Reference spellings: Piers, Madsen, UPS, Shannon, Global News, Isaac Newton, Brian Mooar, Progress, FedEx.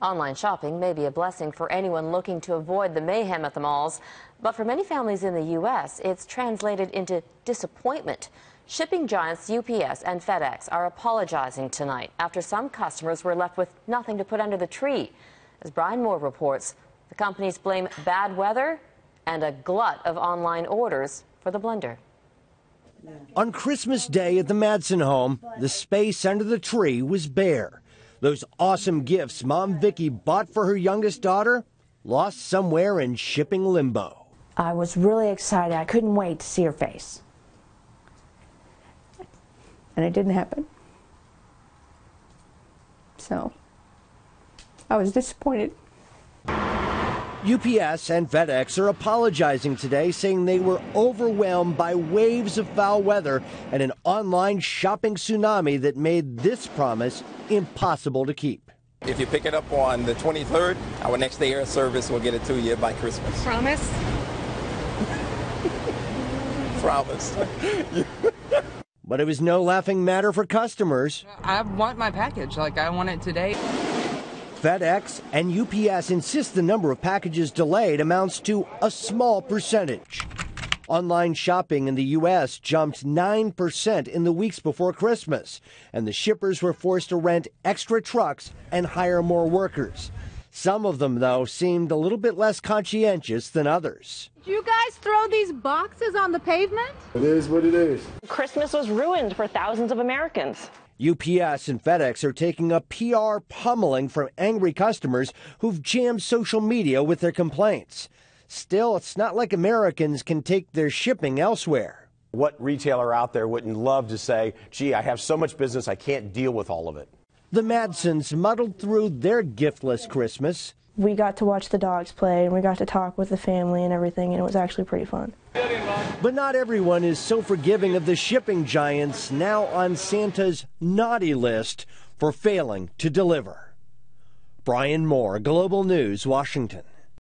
Online shopping may be a blessing for anyone looking to avoid the mayhem at the malls, but for many families in the U.S., it's translated into disappointment. Shipping giants UPS and FedEx are apologizing tonight after some customers were left with nothing to put under the tree. As Brian Mooar reports, the companies blame bad weather and a glut of online orders for the blunder. On Christmas Day at the Madsen home, the space under the tree was bare. Those awesome gifts Mom Vicki bought for her youngest daughter lost somewhere in shipping limbo. I was really excited. I couldn't wait to see her face. And it didn't happen. So I was disappointed. UPS and FedEx are apologizing today, saying they were overwhelmed by waves of foul weather and an online shopping tsunami that made this promise impossible to keep. If you pick it up on the 23rd, our next day air service will get it to you by Christmas. Promise? Promise. But it was no laughing matter for customers. I want my package. Like, I want it today. FedEx and UPS insist the number of packages delayed amounts to a small percentage. Online shopping in the U.S. jumped 9% in the weeks before Christmas, and the shippers were forced to rent extra trucks and hire more workers. Some of them, though, seemed a little bit less conscientious than others. Did you guys throw these boxes on the pavement? It is what it is. Christmas was ruined for thousands of Americans. UPS and FedEx are taking a PR pummeling from angry customers who've jammed social media with their complaints. Still, it's not like Americans can take their shipping elsewhere. What retailer out there wouldn't love to say, gee, I have so much business, I can't deal with all of it? The Madsens muddled through their giftless Christmas. We got to watch the dogs play, and we got to talk with the family and everything, and it was actually pretty fun. But not everyone is so forgiving of the shipping giants, now on Santa's naughty list for failing to deliver. Brian Mooar, Global News, Washington.